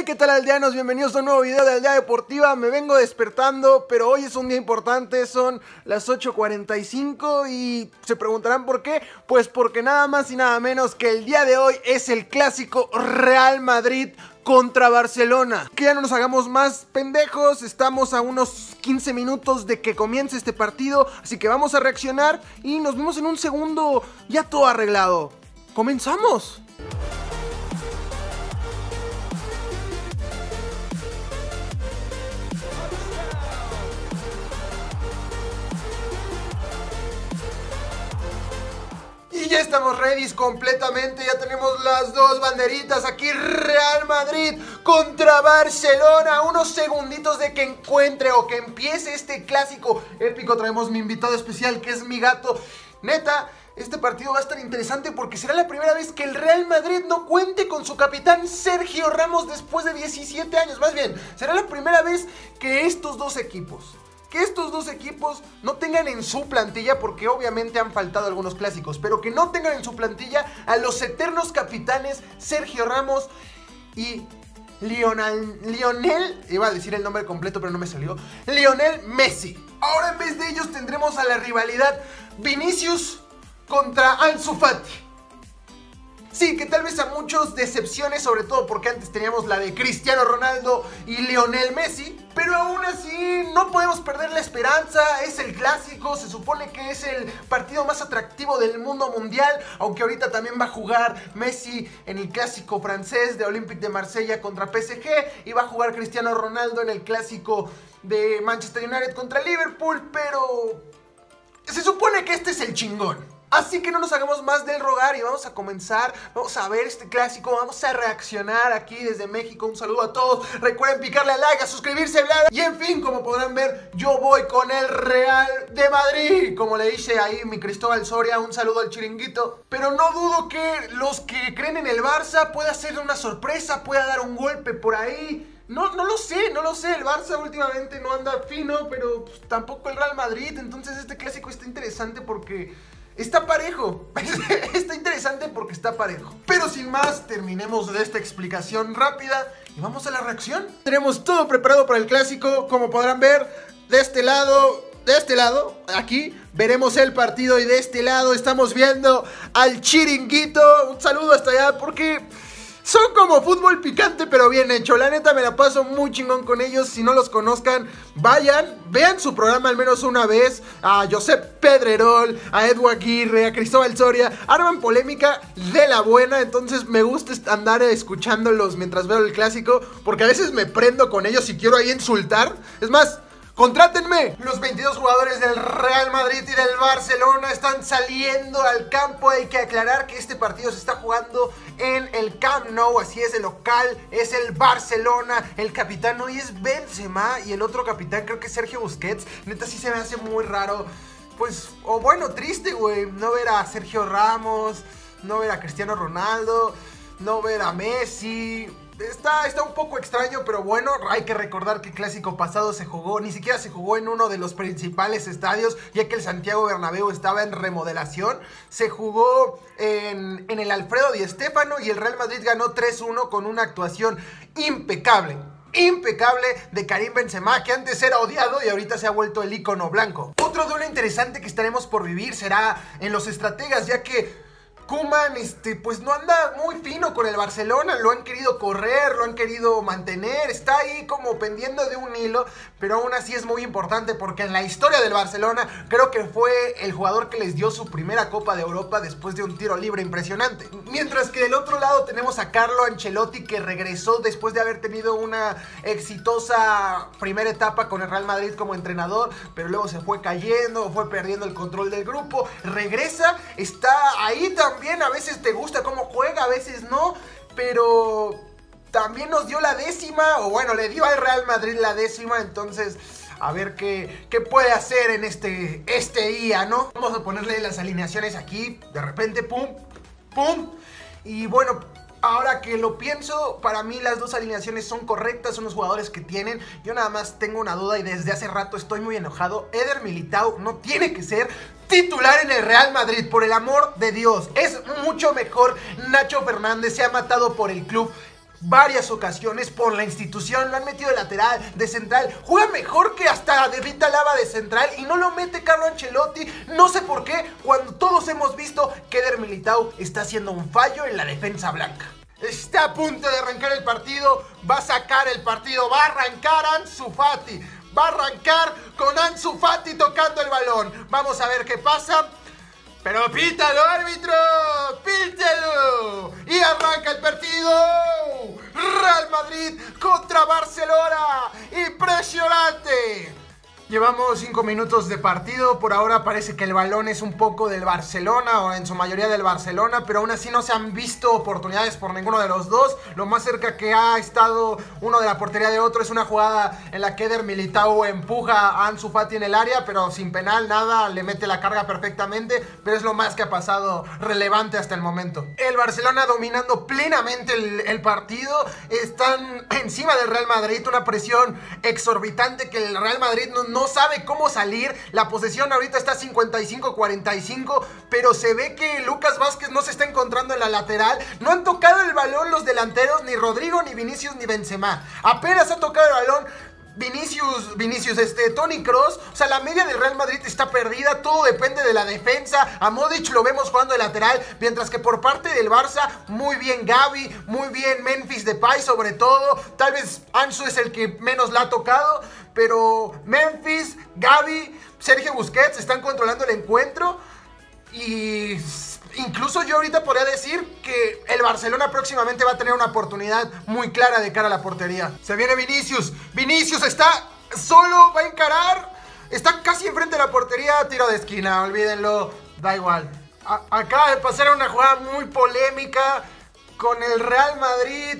Hey, ¿qué tal, aldeanos? Bienvenidos a un nuevo video de Aldea Deportiva. Me vengo despertando, pero hoy es un día importante, son las 8:45 y se preguntarán por qué. Pues porque nada más y nada menos que el día de hoy es el clásico Real Madrid contra Barcelona. Que ya no nos hagamos más pendejos, estamos a unos 15 minutos de que comience este partido, así que vamos a reaccionar y nos vemos en un segundo, ya todo arreglado. ¡Comenzamos! Ya estamos ready completamente, ya tenemos las dos banderitas aquí, Real Madrid contra Barcelona, unos segunditos de que encuentre o que empiece este clásico épico. Traemos mi invitado especial que es mi gato. Neta, este partido va a estar interesante porque será la primera vez que el Real Madrid no cuente con su capitán Sergio Ramos después de 17 años, más bien, será la primera vez que estos dos equipos no tengan en su plantilla, porque obviamente han faltado algunos clásicos, pero que no tengan en su plantilla a los eternos capitanes Sergio Ramos y Lionel, iba a decir el nombre completo pero no me salió, Lionel Messi. Ahora en vez de ellos tendremos a la rivalidad Vinicius contra Ansu Fati. Sí, que tal vez a muchos decepciones, sobre todo porque antes teníamos la de Cristiano Ronaldo y Lionel Messi, pero aún así no podemos perder la esperanza. Es el clásico, se supone que es el partido más atractivo del mundo mundial, aunque ahorita también va a jugar Messi en el clásico francés de Olympique de Marsella contra PSG, y va a jugar Cristiano Ronaldo en el clásico de Manchester United contra Liverpool, pero se supone que este es el chingón. Así que no nos hagamos más del rogar y vamos a comenzar, vamos a ver este clásico, vamos a reaccionar aquí desde México. Un saludo a todos, recuerden picarle a like, a suscribirse, bla, bla. Y en fin, como podrán ver, yo voy con el Real de Madrid, como le dice ahí mi Cristóbal Soria, un saludo al chiringuito. Pero no dudo que los que creen en el Barça pueda hacer una sorpresa, pueda dar un golpe por ahí. No lo sé, el Barça últimamente no anda fino, pero pues, tampoco el Real Madrid, entonces este clásico está interesante porque... está parejo, está interesante porque está parejo. Pero sin más, terminemos de esta explicación rápida y vamos a la reacción. Tenemos todo preparado para el clásico, como podrán ver, de este lado, aquí, veremos el partido y de este lado estamos viendo al chiringuito. Un saludo hasta allá porque... son como fútbol picante pero bien hecho. La neta me la paso muy chingón con ellos. Si no los conozcan, vayan, vean su programa al menos una vez. A Josep Pedrerol, a Edu Aguirre, a Cristóbal Soria, arman polémica de la buena. Entonces me gusta andar escuchándolos mientras veo el clásico, porque a veces me prendo con ellos y quiero ahí insultar. Es más, ¡contrátenme! Los 22 jugadores del Real Madrid y del Barcelona están saliendo al campo. Hay que aclarar que este partido se está jugando en el Camp Nou, así es, el local es el Barcelona. El capitán hoy es Benzema y el otro capitán creo que es Sergio Busquets. Neta sí se me hace muy raro, pues, o bueno, triste, güey, no ver a Sergio Ramos, no ver a Cristiano Ronaldo, no ver a Messi... Está un poco extraño, pero bueno, hay que recordar que el clásico pasado se jugó, ni siquiera se jugó en uno de los principales estadios, ya que el Santiago Bernabéu estaba en remodelación. Se jugó en el Alfredo Di Stéfano y el Real Madrid ganó 3-1 con una actuación impecable de Karim Benzema, que antes era odiado y ahorita se ha vuelto el ícono blanco. Otro duelo interesante que estaremos por vivir será en los estrategas, ya que... Koeman, pues no anda muy fino con el Barcelona, lo han querido correr, lo han querido mantener, está ahí como pendiendo de un hilo, pero aún así es muy importante porque en la historia del Barcelona creo que fue el jugador que les dio su primera Copa de Europa después de un tiro libre impresionante. Mientras que del otro lado tenemos a Carlo Ancelotti, que regresó después de haber tenido una exitosa primera etapa con el Real Madrid como entrenador, pero luego se fue cayendo, fue perdiendo el control del grupo, regresa, está ahí también. Bien, a veces te gusta cómo juega, a veces no, pero también nos dio la décima, o bueno, le dio al Real Madrid la décima, entonces a ver qué puede hacer en este día, ¿no? Vamos a ponerle las alineaciones aquí, de repente, pum, pum, y bueno, ahora que lo pienso, para mí las dos alineaciones son correctas, son los jugadores que tienen. Yo nada más tengo una duda y desde hace rato estoy muy enojado. Éder Militão no tiene que ser titular en el Real Madrid, por el amor de Dios. Es mucho mejor Nacho Fernández, se ha matado por el club. varias ocasiones por la institución. Lo han metido de lateral, de central. Juega mejor que hasta David Alaba de central y no lo mete Carlo Ancelotti. No sé por qué, cuando todos hemos visto que Éder Militão está haciendo un fallo en la defensa blanca. Está a punto de arrancar el partido. Va a sacar el partido. Va a arrancar Ansu Fati. Va a arrancar con Ansu Fati tocando el balón. Vamos a ver qué pasa. Pero pítalo, árbitro, pítalo. Y arranca el partido. Real Madrid contra Barcelona. Impresionante. Llevamos 5 minutos de partido. Por ahora parece que el balón es un poco del Barcelona, o en su mayoría del Barcelona, pero aún así no se han visto oportunidades por ninguno de los dos. Lo más cerca que ha estado uno de la portería de otro es una jugada en la que Éder Militão empuja a Ansu Fati en el área, pero sin penal, nada, le mete la carga perfectamente, pero es lo más que ha pasado relevante hasta el momento. El Barcelona dominando plenamente el partido. Están encima del Real Madrid, una presión exorbitante que el Real Madrid no sabe cómo salir. La posesión ahorita está 55-45, pero se ve que Lucas Vázquez no se está encontrando en la lateral. No han tocado el balón los delanteros, ni Rodrigo, ni Vinicius, ni Benzema. Apenas ha tocado el balón Toni Kroos. O sea, la media del Real Madrid está perdida. Todo depende de la defensa. A Modric lo vemos jugando de lateral, mientras que por parte del Barça, muy bien Gavi, muy bien Memphis Depay sobre todo. Tal vez Ansu es el que menos la ha tocado, pero Memphis, Gavi, Sergio Busquets están controlando el encuentro. Y incluso yo ahorita podría decir que el Barcelona próximamente va a tener una oportunidad muy clara de cara a la portería. Se viene Vinicius. Vinicius está solo, va a encarar. Está casi enfrente de la portería. Tiro de esquina, olvídenlo. Da igual. Acaba de pasar una jugada muy polémica con el Real Madrid.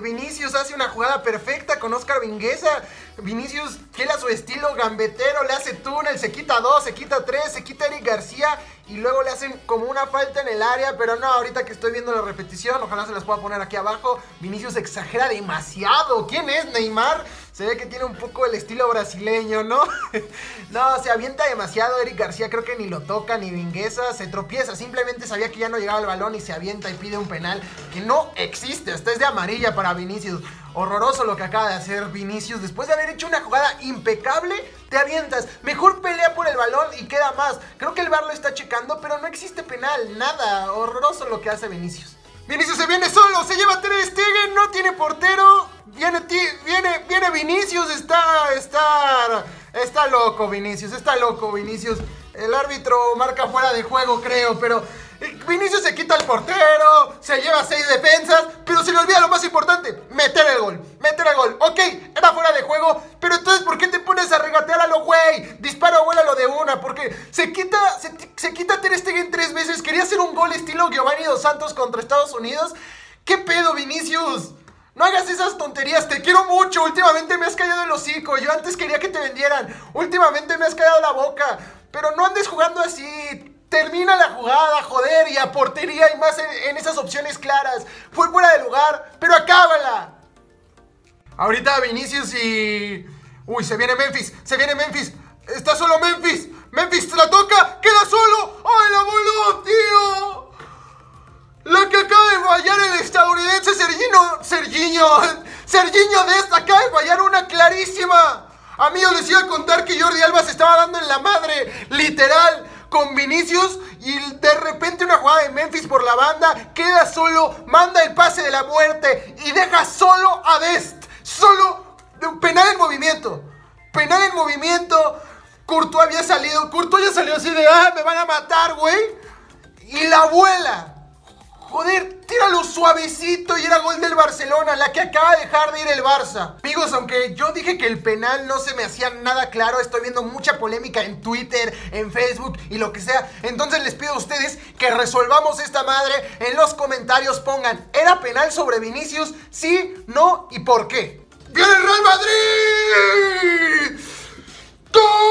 Vinicius hace una jugada perfecta con Óscar Mingueza. Vinicius tiene su estilo gambetero, le hace túnel, se quita 2, se quita 3, se quita Eric García y luego le hacen como una falta en el área, pero no, ahorita que estoy viendo la repetición, ojalá se las pueda poner aquí abajo. Vinicius exagera demasiado. ¿Quién es Neymar? Se ve que tiene un poco el estilo brasileño, ¿no? No, se avienta demasiado. Eric García creo que ni lo toca, ni Mingueza, se tropieza, simplemente sabía que ya no llegaba el balón y se avienta y pide un penal que no existe. Hasta es de amarilla para Vinicius. Horroroso lo que acaba de hacer Vinicius. Después de haber hecho una jugada impecable, te avientas. Mejor pelea por el balón y queda más. Creo que el VAR lo está checando, pero no existe penal, nada. Horroroso lo que hace Vinicius. Vinicius se viene solo, se lleva a Ter Stegen, no tiene portero. Viene Vinicius, está loco Vinicius, está loco Vinicius. El árbitro marca fuera de juego, creo, pero Vinicius se quita al portero, se lleva 6 defensas, pero se le olvida lo más importante, meter el gol, Ok, era fuera de juego, pero entonces ¿por qué te pones a regatear a lo güey? Dispara o vuela lo de una, porque se quita Ter Stegen 3 veces, quería hacer un gol estilo Giovanni Dos Santos contra Estados Unidos. ¿Qué pedo, Vinicius? No hagas esas tonterías, te quiero mucho, últimamente me has callado el hocico, yo antes quería que te vendieran, últimamente me has callado la boca, pero no andes jugando así. Termina la jugada, joder, y a portería y más en esas opciones claras. Fue fuera de lugar, pero acábala. Ahorita Vinicius y... uy, se viene Memphis, está solo Memphis. Memphis la toca, queda solo. ¡Ay, la voló, tío! La que acaba de fallar el estadounidense Sergiño Dest acaba de fallar una clarísima. Amigos, les iba a contar que Jordi Alba se estaba dando en la madre, literal, con Vinicius, y de repente una jugada de Memphis por la banda, queda solo, manda el pase de la muerte y deja solo a Dest, solo. Penal en movimiento, Courtois había salido, así de, ah, me van a matar, güey, y la abuela, joder, tíralo suavecito y era gol del Barcelona, la que acaba de dejar de ir el Barça. Amigos, aunque yo dije que el penal no se me hacía nada claro, estoy viendo mucha polémica en Twitter, en Facebook y lo que sea. Entonces les pido a ustedes que resolvamos esta madre. En los comentarios pongan, ¿era penal sobre Vinicius? Sí, no y por qué. ¡Viene el Real Madrid! ¡Gol!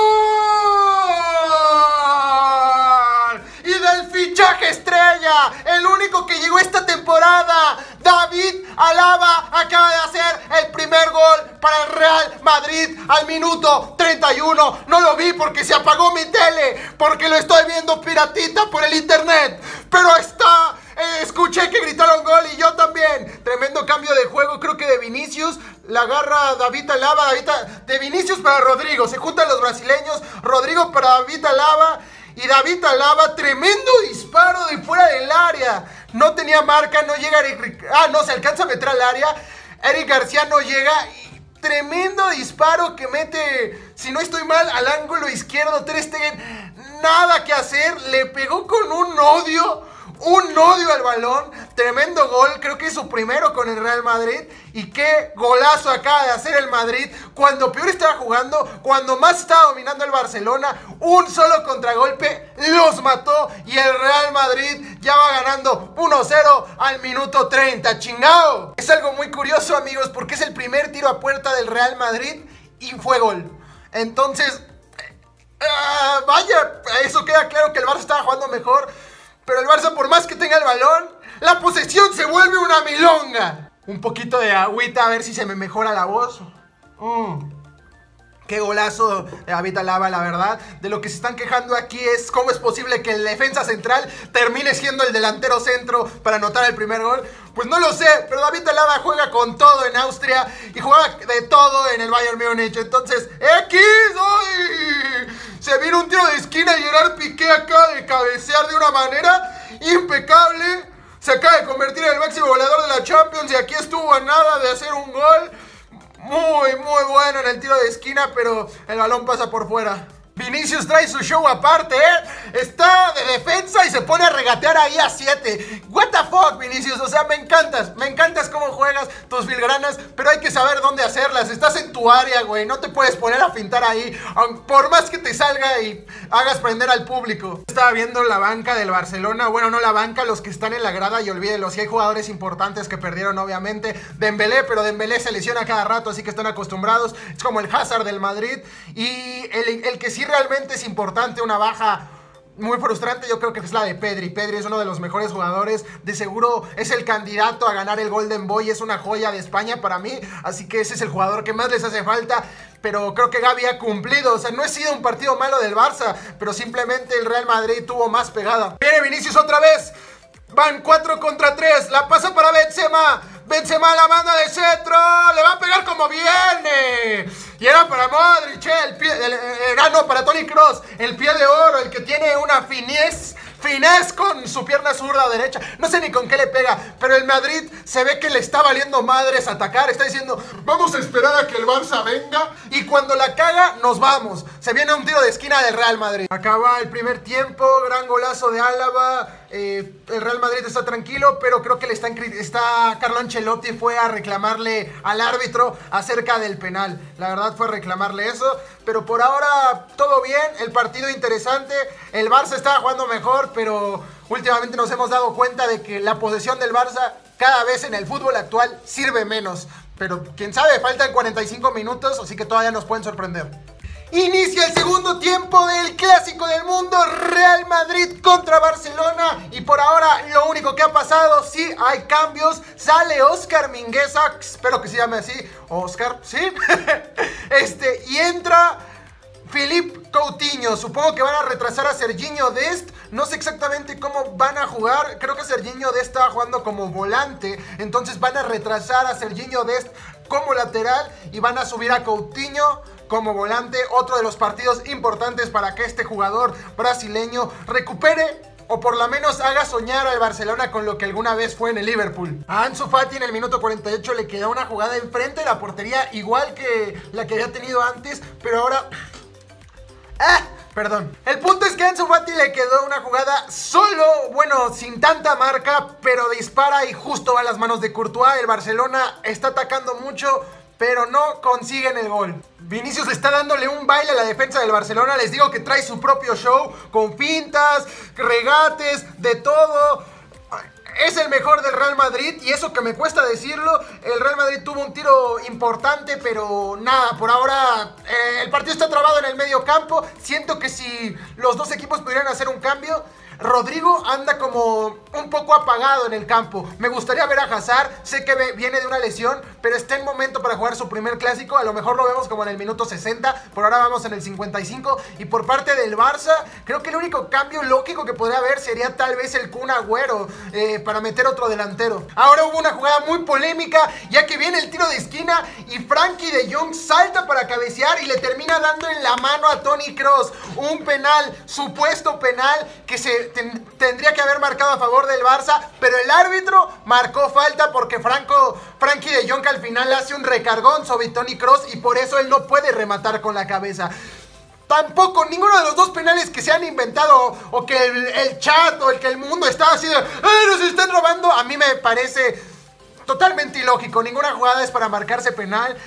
Y del fichaje estrella, el único que llegó esta temporada, David Alaba acaba de hacer el primer gol para el Real Madrid al minuto 31. No lo vi porque se apagó mi tele, porque lo estoy viendo piratita por el internet, pero está Escuché que gritaron gol y yo también. Tremendo cambio de juego, creo que de Vinicius. La agarra David Alaba, de Vinicius para Rodrigo. Se juntan los brasileños, Rodrigo para David Alaba. Y David Alaba, tremendo disparo de fuera del área. No tenía marca, no llega Eric... Ah, no, se alcanza a meter al área. Eric García no llega. Tremendo disparo que mete, si no estoy mal, al ángulo izquierdo. Ter Stegen, nada que hacer. Le pegó con un odio al balón. Tremendo gol, creo que es su primero con el Real Madrid. Y qué golazo acaba de hacer el Madrid. Cuando peor estaba jugando, cuando más estaba dominando el Barcelona. Un solo contragolpe los mató. Y el Real Madrid ya va ganando 1-0 al minuto 30. ¡Chingado! Es algo muy curioso, amigos, porque es el primer tiro a puerta del Real Madrid y fue gol. Entonces, vaya, eso queda claro que el Barça estaba jugando mejor. Pero el Barça, por más que tenga el balón, la posesión se vuelve una milonga. Un poquito de agüita, a ver si se me mejora la voz. Qué golazo de David Alaba, la verdad. De lo que se están quejando aquí es cómo es posible que el defensa central termine siendo el delantero centro para anotar el primer gol. Pues no lo sé, pero David Alaba juega con todo en Austria y jugaba de todo en el Bayern Múnich. Entonces, ¡X! ¡Ay! Se vino un tiro de esquina y Gerard Piqué acaba de cabecear de una manera impecable. Se acaba de convertir en el máximo goleador de la Champions y aquí estuvo a nada de hacer un gol. Muy, muy bueno en el tiro de esquina, pero el balón pasa por fuera. Vinicius trae su show aparte, ¿eh? Está de defensa y se pone a regatear ahí a 7. What the fuck, Vinicius, o sea, me encantas cómo juegas tus filgranas, pero hay que saber dónde hacerlas. Estás en tu área, güey, no te puedes poner a fintar ahí, por más que te salga y hagas prender al público. Estaba viendo la banca del Barcelona, bueno, no la banca, los que están en la grada, y olvídelo, si hay jugadores importantes que perdieron, obviamente. Dembélé, pero Dembélé se lesiona cada rato, así que están acostumbrados. Es como el Hazard del Madrid, y el que sí realmente es importante, una baja muy frustrante, yo creo que es la de Pedri. Pedri es uno de los mejores jugadores, de seguro es el candidato a ganar el Golden Boy, es una joya de España para mí, así que ese es el jugador que más les hace falta, pero creo que Gavi ha cumplido, o sea, no ha sido un partido malo del Barça, pero simplemente el Real Madrid tuvo más pegada. Viene Vinicius otra vez, van 4 contra 3, la pasa para Benzema. Benzema la manda de centro, le va a pegar como viene. Y era para Modric, para Toni Kroos, el pie de oro, el que tiene una finés con su pierna zurda derecha. No sé ni con qué le pega, pero el Madrid se ve que le está valiendo madres atacar. Está diciendo, vamos a esperar a que el Barça venga y cuando la caga, nos vamos. Se viene un tiro de esquina del Real Madrid. Acaba el primer tiempo, gran golazo de Álava. El Real Madrid está tranquilo, pero creo que le están... Carlo Ancelotti fue a reclamarle al árbitro acerca del penal. La verdad fue a reclamarle eso, pero por ahora todo bien, el partido interesante. El Barça estaba jugando mejor, pero últimamente nos hemos dado cuenta de que la posesión del Barça cada vez en el fútbol actual sirve menos. Pero quién sabe, faltan 45 minutos, así que todavía nos pueden sorprender. Inicia el segundo tiempo del Clásico del Mundo, Real Madrid contra Barcelona. Y por ahora lo único que ha pasado, sí hay cambios. Sale Óscar Mingueza, espero que se llame así, Óscar, ¿sí? Y entra Philip Coutinho. Supongo que van a retrasar a Sergiño Dest. No sé exactamente cómo van a jugar. Creo que Sergiño Dest estaba jugando como volante. Entonces van a retrasar a Sergiño Dest como lateral y van a subir a Coutinho como volante. Otro de los partidos importantes para que este jugador brasileño recupere o por lo menos haga soñar al Barcelona con lo que alguna vez fue en el Liverpool. A Ansu Fati en el minuto 48 le queda una jugada enfrente de la portería, igual que la que había tenido antes, pero ahora... Perdón. El punto es que a Ansu Fati le quedó una jugada solo, bueno, sin tanta marca, pero dispara y justo va a las manos de Courtois. El Barcelona está atacando mucho, pero no consiguen el gol. Vinicius está dándole un baile a la defensa del Barcelona. Les digo que trae su propio show con fintas, regates, de todo. Es el mejor del Real Madrid y eso que me cuesta decirlo. El Real Madrid tuvo un tiro importante, pero nada, por ahora el partido está trabado en el medio campo. Siento que si los dos equipos pudieran hacer un cambio, Rodrigo anda como un poco apagado en el campo. Me gustaría ver a Hazard, sé que viene de una lesión, pero está en momento para jugar su primer clásico. A lo mejor lo vemos como en el minuto 60, por ahora vamos en el 55. Y por parte del Barça, creo que el único cambio lógico que podría haber sería tal vez el Kun Agüero para meter otro delantero. Ahora hubo una jugada muy polémica, ya que viene el tiro de esquina y Frankie de Jong salta para cabecear y le termina dando en la mano a Toni Kroos. Un penal, supuesto penal, que se tendría que haber marcado a favor del Barça, pero el árbitro marcó falta porque Frankie de Jong al final hace un recargón sobre Toni Kroos y por eso él no puede rematar con la cabeza. Tampoco, ninguno de los dos penales que se han inventado o que el chat o el que el mundo está así de ¡nos están robando! A mí me parece totalmente ilógico. Ninguna jugada es para marcarse penal.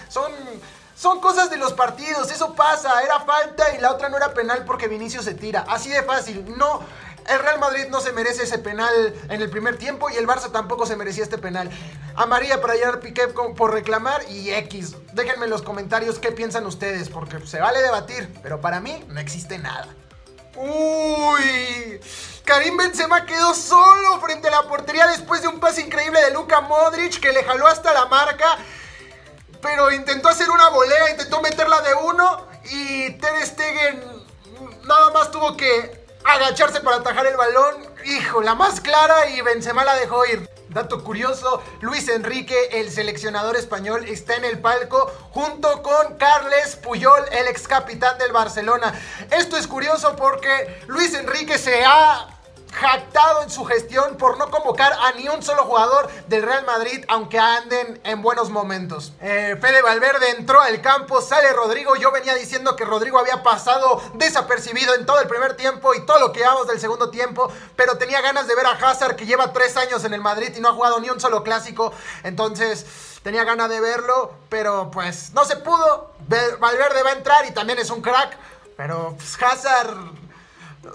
Son cosas de los partidos, eso pasa. Era falta y la otra no era penal porque Vinicius se tira. Así de fácil, no. El Real Madrid no se merece ese penal en el primer tiempo y el Barça tampoco se merecía este penal. Amarilla para Gerard Piqué por reclamar y X. Déjenme en los comentarios qué piensan ustedes, porque se vale debatir, pero para mí no existe nada. ¡Uy! Karim Benzema quedó solo frente a la portería después de un pase increíble de Luka Modric que le jaló hasta la marca, pero intentó hacer una volea, intentó meterla de uno y Ter Stegen nada más tuvo que agacharse para atajar el balón. Hijo, la más clara y Benzema la dejó ir. Dato curioso, Luis Enrique, el seleccionador español, está en el palco junto con Carles Puyol, el ex capitán del Barcelona. Esto es curioso porque Luis Enrique se ha jactado en su gestión por no convocar a ni un solo jugador del Real Madrid, aunque anden en buenos momentos. Fede Valverde entró al campo, sale Rodrigo. Yo venía diciendo que Rodrigo había pasado desapercibido en todo el primer tiempo y todo lo que llevamos del segundo tiempo, pero tenía ganas de ver a Hazard, que lleva 3 años en el Madrid y no ha jugado ni un solo clásico. Entonces tenía ganas de verlo, pero pues no se pudo. Valverde va a entrar y también es un crack, pero pues, Hazard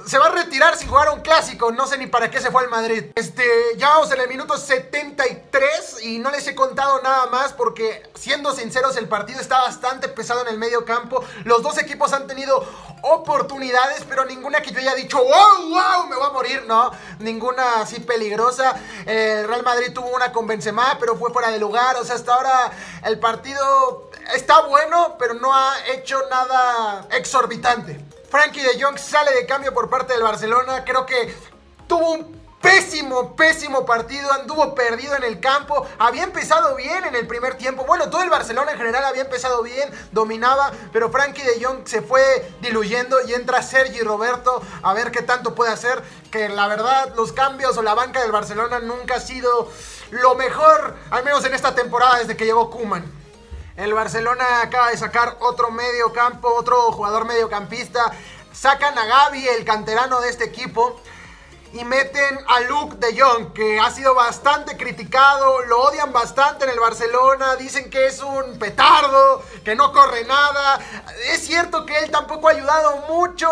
se va a retirar sin jugar un clásico. No sé ni para qué se fue al Madrid. Ya vamos en el minuto 73 y no les he contado nada más porque, siendo sinceros, el partido está bastante pesado en el medio campo. Los dos equipos han tenido oportunidades, pero ninguna que yo haya dicho ¡wow, wow! Me voy a morir, no. Ninguna así peligrosa. El Real Madrid tuvo una con Benzema, pero fue fuera de lugar. O sea, hasta ahora el partido está bueno, pero no ha hecho nada exorbitante. Frankie de Jong sale de cambio por parte del Barcelona. Creo que tuvo un pésimo partido, anduvo perdido en el campo. Había empezado bien en el primer tiempo, bueno, todo el Barcelona en general había empezado bien, dominaba, pero Frankie de Jong se fue diluyendo y entra Sergi Roberto a ver qué tanto puede hacer, que la verdad los cambios o la banca del Barcelona nunca ha sido lo mejor, al menos en esta temporada desde que llegó Koeman. El Barcelona acaba de sacar otro medio campo, otro jugador mediocampista. Sacan a Gavi, el canterano de este equipo, y meten a Luuk de Jong, que ha sido bastante criticado. Lo odian bastante en el Barcelona. Dicen que es un petardo, que no corre nada. Es cierto que él tampoco ha ayudado mucho.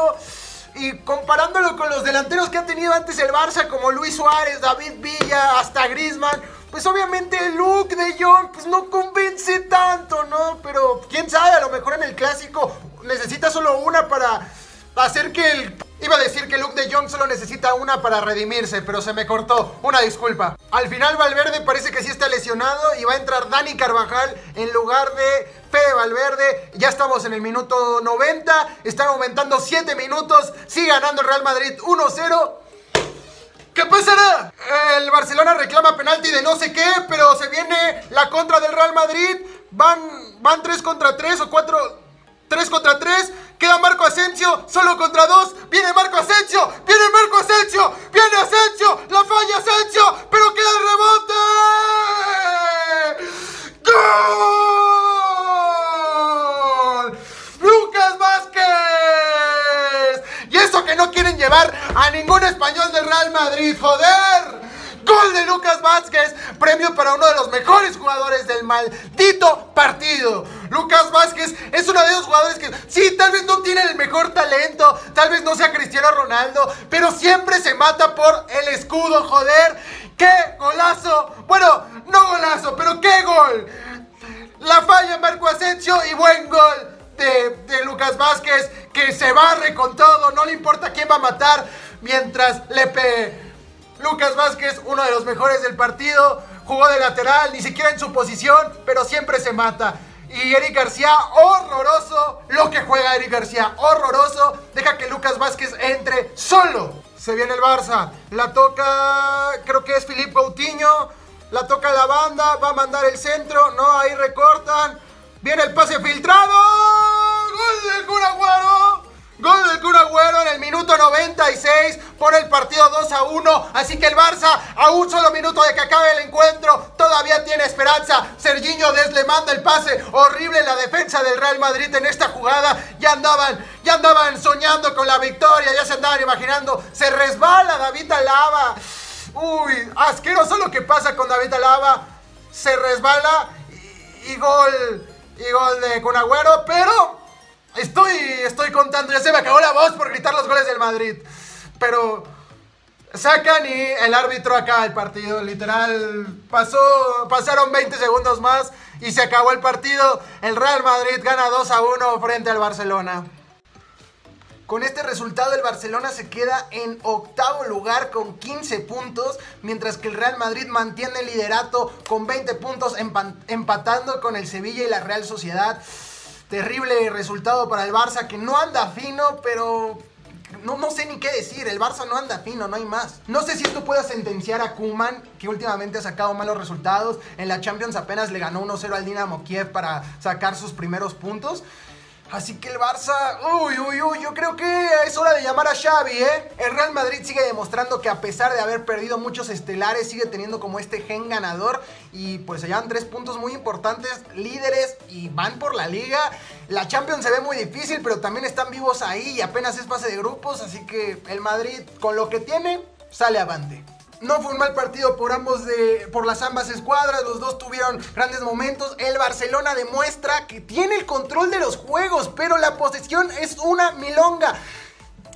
Y comparándolo con los delanteros que ha tenido antes el Barça, como Luis Suárez, David Villa, hasta Griezmann, pues obviamente Luuk de Jong pues no convence tanto, ¿no? Pero quién sabe, a lo mejor en el clásico necesita solo una para hacer que el... Iba a decir que Luuk de Jong solo necesita una para redimirse, pero se me cortó, una disculpa. Al final Valverde parece que sí está lesionado y va a entrar Dani Carvajal en lugar de Fede Valverde. Ya estamos en el minuto 90, están aumentando 7 minutos, sigue ganando el Real Madrid 1-0. ¿Qué pasará? El Barcelona reclama penalti de no sé qué, pero se viene la contra del Real Madrid. Van 3 contra 3 o 4... 3 contra 3. Queda Marco Asensio, solo contra 2. Viene Marco Asensio, viene Marco Asensio, viene Asensio, la falla Asensio, pero queda el rebote. ¡Gol! ¡Lucas Vázquez! Y eso que no quieren llevar a ningún español del Real Madrid, joder. Gol de Lucas Vázquez, premio para uno de los mejores jugadores del maldito partido. Lucas Vázquez es uno de esos jugadores que sí, tal vez no tiene el mejor talento, tal vez no sea Cristiano Ronaldo, pero siempre se mata por el escudo, joder. ¡Qué golazo! Bueno, no golazo, pero ¡qué gol! La falla Marco Asensio y buen gol de Lucas Vázquez, que se barre con todo, no le importa quién va a matar. mientras le pegue. Lucas Vázquez, uno de los mejores del partido, jugó de lateral, ni siquiera en su posición, pero siempre se mata. Y Eric García, horroroso, lo que juega Eric García, horroroso, deja que Lucas Vázquez entre solo. Se viene el Barça, la toca, creo que es Philip Coutinho, la toca la banda, va a mandar el centro, no, ahí recortan, viene el pase filtrado, gol del Kun Agüero. Gol del Kun Agüero en el minuto 96, pone el partido 2-1, así que el Barça a un solo minuto de que acabe el encuentro todavía tiene esperanza. Sergiño Dest le manda el pase, horrible la defensa del Real Madrid en esta jugada, ya andaban soñando con la victoria, ya se andaban imaginando, se resbala David Alaba, uy, asqueroso lo que pasa con David Alaba, se resbala y gol de Kun Agüero, pero... Estoy contando, ya se me acabó la voz por gritar los goles del Madrid. Pero sacan y el árbitro acaba el partido. Literal, pasaron 20 segundos más y se acabó el partido. El Real Madrid gana 2-1 frente al Barcelona. Con este resultado el Barcelona se queda en octavo lugar con 15 puntos, mientras que el Real Madrid mantiene el liderato con 20 puntos, empatando con el Sevilla y la Real Sociedad. Terrible resultado para el Barça, que no anda fino, pero no sé ni qué decir. El Barça no anda fino, no hay más. No sé si esto pueda sentenciar a Koeman, que últimamente ha sacado malos resultados. En la Champions apenas le ganó 1-0 al Dinamo Kiev para sacar sus primeros puntos. Así que el Barça, uy, yo creo que es hora de llamar a Xavi, ¿eh? El Real Madrid sigue demostrando que a pesar de haber perdido muchos estelares, sigue teniendo como este gen ganador. Y pues se llevan 3 puntos muy importantes, líderes, y van por la Liga. La Champions se ve muy difícil, pero también están vivos ahí y apenas es fase de grupos. Así que el Madrid, con lo que tiene, sale avante. No fue un mal partido por las ambas escuadras, los dos tuvieron grandes momentos. El Barcelona demuestra que tiene el control de los juegos, pero la posesión es una milonga.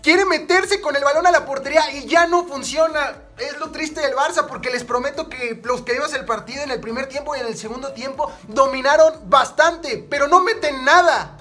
Quiere meterse con el balón a la portería y ya no funciona. Es lo triste del Barça, porque les prometo que los que vimos el partido en el primer tiempo y en el segundo tiempo dominaron bastante, pero no meten nada.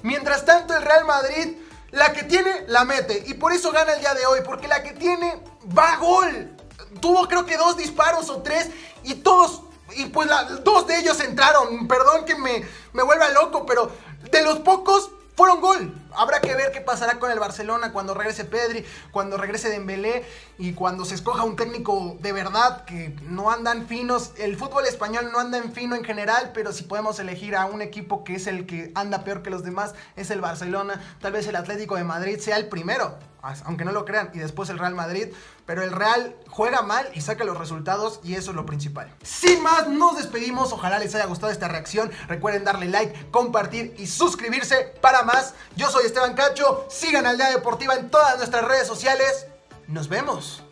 Mientras tanto el Real Madrid, la que tiene, la mete, y por eso gana el día de hoy, porque la que tiene va a gol. Tuvo creo que 2 disparos o 3 y todos, y pues 2 de ellos entraron. Perdón que me vuelva loco, pero de los pocos fueron gol. Habrá que ver qué pasará con el Barcelona cuando regrese Pedri, cuando regrese Dembélé y cuando se escoja un técnico de verdad, que no andan finos. El fútbol español no anda en fino en general, pero si podemos elegir a un equipo que es el que anda peor que los demás, es el Barcelona. Tal vez el Atlético de Madrid sea el primero, aunque no lo crean, y después el Real Madrid. Pero el Real juega mal y saca los resultados, y eso es lo principal. Sin más, nos despedimos. Ojalá les haya gustado esta reacción. Recuerden darle like, compartir y suscribirse para más. Yo soy Esteban Cacho. Sigan Aldea Deportiva en todas nuestras redes sociales. Nos vemos.